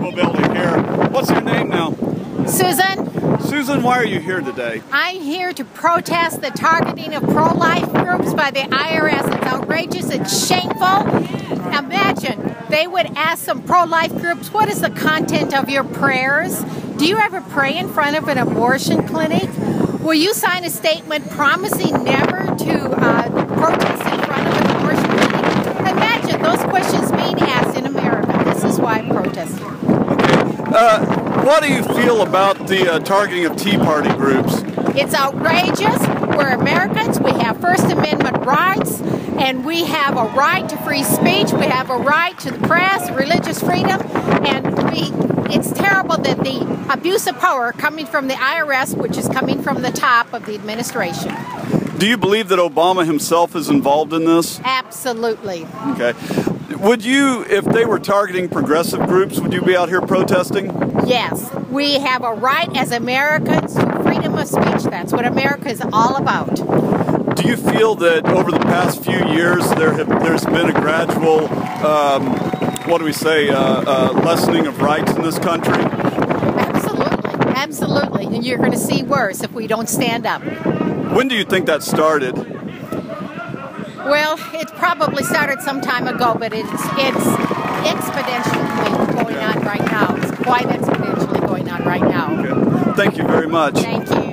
beautiful building here. What's your name now? Susan. Susan, why are you here today? I'm here to protest the targeting of pro-life groups by the IRS. It's outrageous, it's shameful. Imagine, they would ask some pro-life groups, what is the content of your prayers? Do you ever pray in front of an abortion clinic? Will you sign a statement promising never to protest in front of an abortion clinic? Imagine those questions being asked in America. This is why I'm protesting. Okay. What do you feel about the targeting of Tea Party groups? It's outrageous. We're Americans. We have First Amendment rights, and we have a right to free speech. We have a right to the press, religious freedom, and it's terrible that the abuse of power coming from the IRS, which is coming from the top of the administration. Do you believe that Obama himself is involved in this? Absolutely. Okay. Would you, if they were targeting progressive groups, would you be out here protesting? Yes. We have a right as Americans to freedom of speech. That's what America is all about. Do you feel that over the past few years there's been a gradual, what do we say, lessening of rights in this country? Absolutely. Absolutely. And you're going to see worse if we don't stand up. When do you think that started? Well, it probably started some time ago, but it's exponentially going on right now. It's quite exponentially going on right now. Okay. Thank you very much. Thank you.